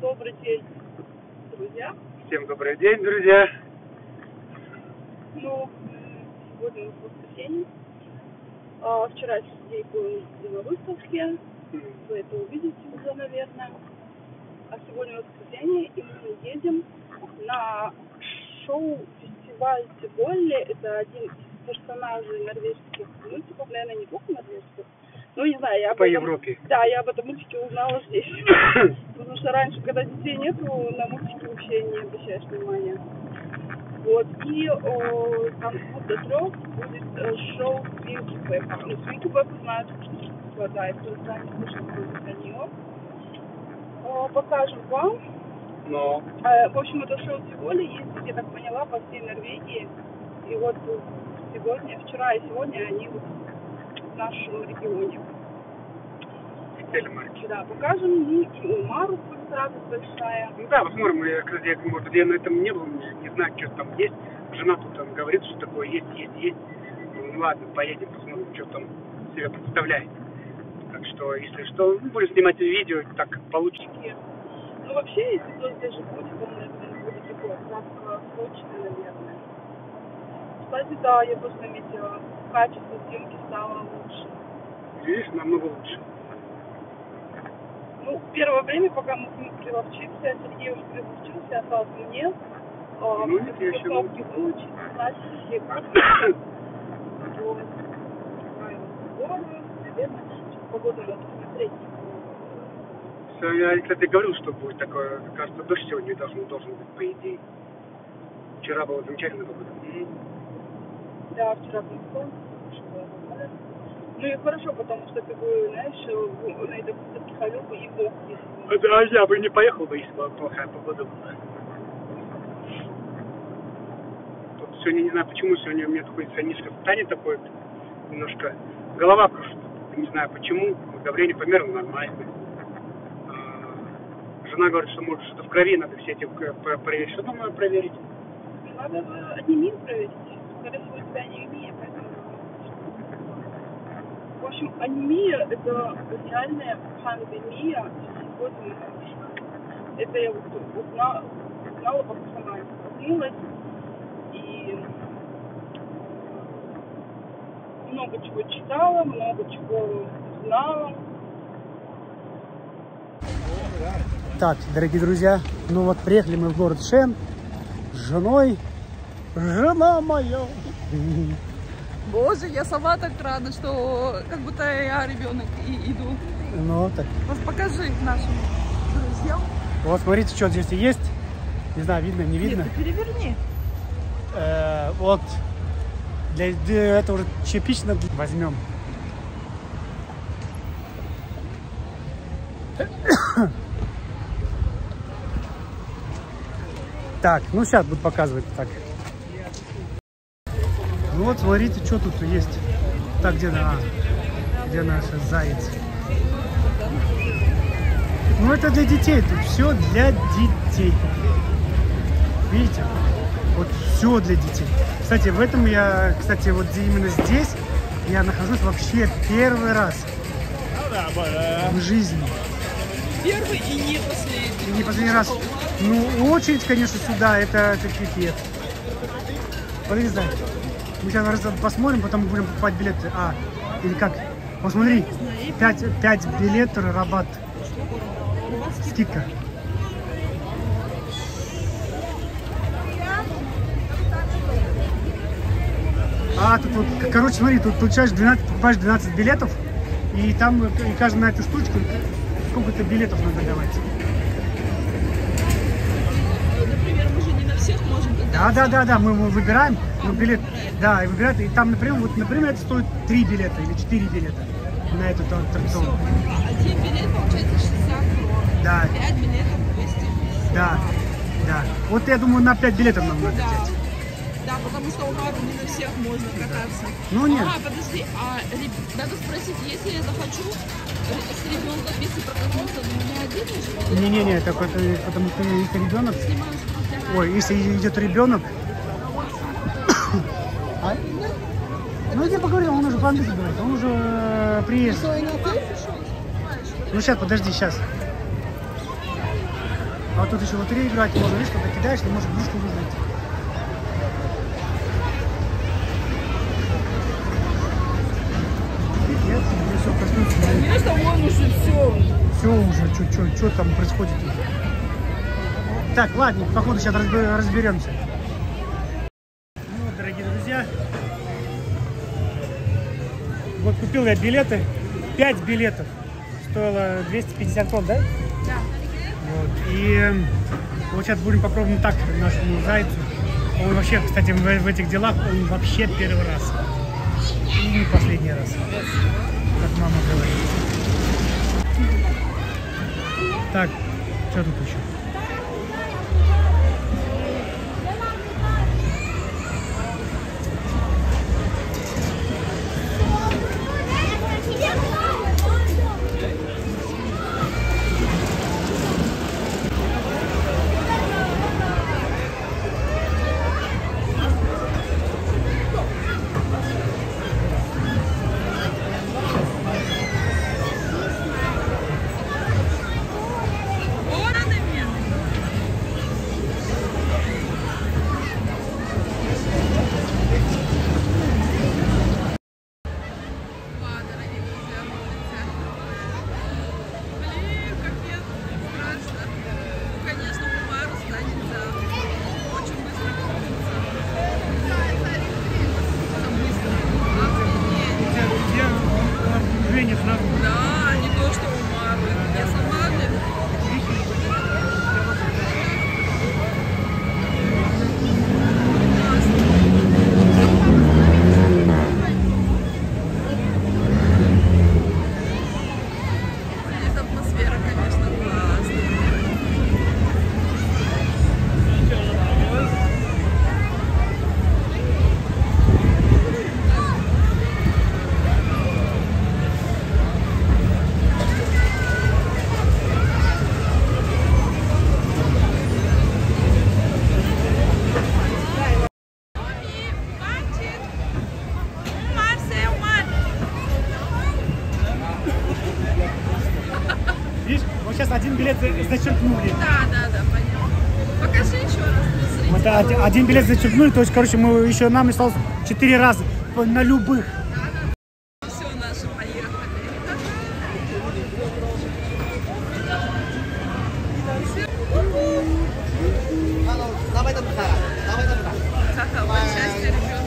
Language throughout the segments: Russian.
Добрый день, друзья. Всем добрый день, друзья. Ну, сегодня у нас воскресенье. Вчера Сергей был на выставке, вы это увидите уже, наверное. А сегодня воскресенье, и мы едем на шоу-фестиваль Деболли. Это один из персонажей норвежских мультиков, наверное, не только норвежских. Ну, не знаю, я об этом... Европе. Да, я об этом мультике узнала здесь. Потому что раньше, когда детей нету, на мультики вообще не обращаешь внимания. Вот, и там до 3 будет шоу Вики Пеппа. Ну, с Вики Пеппа знают, что хватает, кто знает, что будет для нее. Покажем вам. Но. В общем, это шоу Деболли есть, я так поняла, по всей Норвегии. И вот сегодня, вчера и сегодня они в нашем регионе. Да, покажем. Ну, и Умару сразу большая. Ну да, посмотрим, я, кстати, может, я на этом не был, не знаю, что там есть. Жена тут там говорит, что такое есть. Ну ладно, поедем, посмотрим, что там себя представляет. Так что, если что, будем снимать видео, так как получится. Ну вообще, если кто здесь же будет, он, наверное, будет такой краткосрочный, наверное. Кстати, да, я просто заметила, качество съемки стало лучше. Видишь, намного лучше. Ну, первое время, пока мы приловчимся, Сергей уже приловчился, остался мне. Ну, я еще кнопки выучить, знать, все как-то. Вот. Наверное, погоду надо посмотреть. Все, я, кстати, говорил, что будет такое. Кажется, дождь сегодня должен быть, по идее. Вчера была замечательная погода. Да, вчера был солнце. Ну и хорошо, потому что ты бы, знаешь, на этой выставке ходил бы и мог, если бы... Да, я бы не поехал бы, если бы плохая погода была. Тут сегодня, не знаю почему, сегодня у меня такое ционистское состояние такое, немножко голова кружится, не знаю почему, давление померно нормально. Жена говорит, что может что-то в крови, надо все эти проверить. Что там надо проверить? Надо бы анемию проверить, скорее всего, у тебя анемия, поэтому... В общем, анемия – это реальная пандемия сегодня. Это я узнала по Оксану, столкнулась, и много чего читала, много чего узнала. Так, дорогие друзья, ну вот приехали мы в город Шен с женой. Жена моя! Боже, я сама так рада, что как будто я ребенок и иду. Ну так. Вот покажи нашим друзьям. Вот смотрите, что здесь есть. Не знаю, видно, не видно. Нет, ты переверни. Вот. Для этого уже частично возьмем. Так, ну сейчас буду показывать так. Ну вот, смотрите, что тут есть. Так, где наш заяц? Ну это для детей, тут все для детей. Видите? Вот все для детей. Кстати, в этом я, вот именно здесь я нахожусь вообще первый раз в жизни. Первый и не последний. И не последний раз. Ну, очередь, конечно, сюда, это пипец. Вот не знаю. Мы сейчас посмотрим, потом будем покупать билеты. А, или как? Посмотри, 5 билетов, рабат. Скидка. А, тут вот, короче, смотри, тут получаешь 12, покупаешь 12 билетов, и там, и каждый на эту штучку, сколько-то билетов надо давать. Например, мы же не на всех можем. Да, мы выбираем. Ну, билет, да, и выбирают, и там, например, вот, например, это стоит 3 билета или 4 билета на эту аттракцион. Один билет, получается, 60 крон. Да. 5 билетов, 250. Да. Вот я думаю, на 5 билетов нам надо взять. Да, потому что у Умару не на всех можно кататься. Ну, нет. А, подожди, надо спросить, если я захочу с ребенком, если прокататься, то меня один же? Не, так это, потому что если ребенок... Ой, если идет ребенок... А? Ну я тебе поговорил, он уже по-английски говорит, он уже приезжал. Ну сейчас, подожди, сейчас. А вот тут еще лотерею играть можно, видишь, когда кидаешь, ты можешь игрушку выиграть. Нет, мне все проснуться. Конечно, вон уже все. Все уже, что там происходит уже. Так, ладно, походу сейчас разберемся. Ну вот, дорогие друзья. Вот купил я билеты. 5 билетов. Стоило 250 тонн, да? Да. Вот. И вот сейчас будем попробовать так нашему зайцу. Он вообще, кстати, в этих делах он вообще первый раз. И не последний раз. Как мама говорит. Так, что тут еще? Зачеркнули. Да, понятно. Покажи еще раз. Мы да, один билет зачеркнули, то есть, короче, мы еще нам осталось 4 раза на любых. Да. Все, наши поехали. Давай счастье, ребят.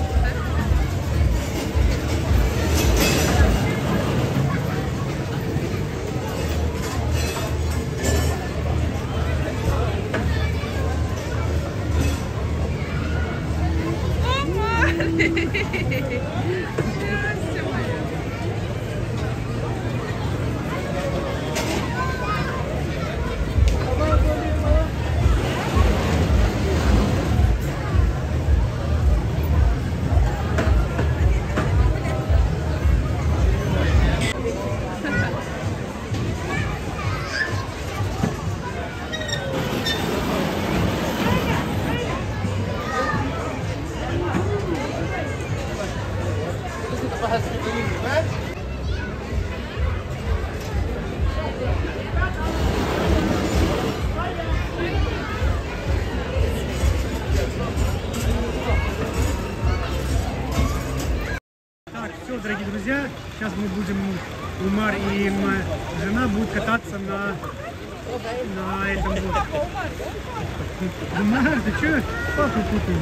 Дорогие друзья, сейчас мы будем, Умар и жена будет кататься на этом вот. Умар, ты че? Папу путаю.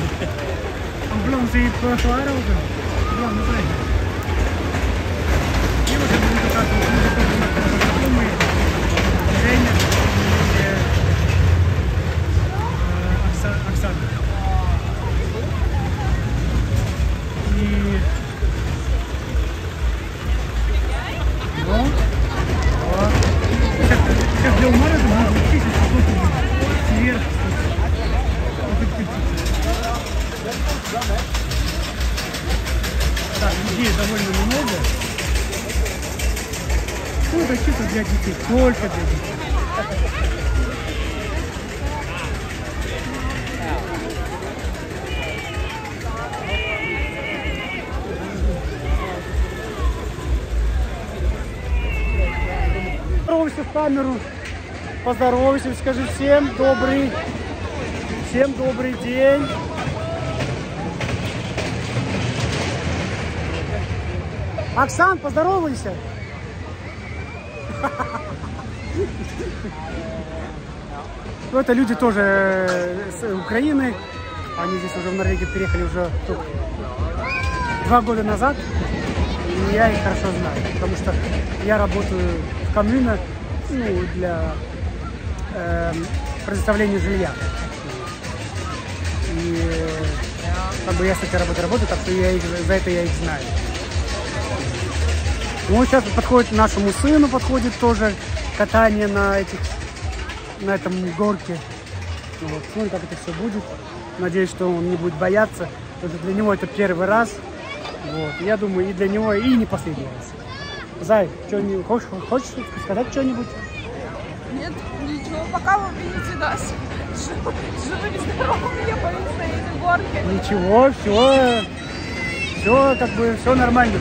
Он прям сидит по фару уже. Прям на трассе. И вот сейчас будем кататься. Мы Шен и Оксан. И... Сейчас для Умара это можно учить, что-то вверх. Так, людей довольно много. Ну, это чисто для детей, только для детей. В камеру Поздоровайся, скажи всем добрый день. Оксан, поздоровайся. Ну, это люди тоже с Украины. Они здесь уже в Норвегию переехали уже 2 года назад. И я их хорошо знаю, потому что я работаю в коммунах, ну, для предоставления жилья. И как бы я с этой работой работаю, так что я их, за это я их знаю. Ну, сейчас подходит нашему сыну, подходит тоже катание на этих, на этом горке. Вот, смотрим, как это все будет. Надеюсь, что он не будет бояться. Потому что для него это первый раз. Вот. Я думаю, и для него, и не последний раз. Зай, что-нибудь хочешь сказать что-нибудь? Нет, ничего. Пока вы видите нас живыми, здоровыми, я боюсь на этой горке. Ничего, все, все как бы, все нормально.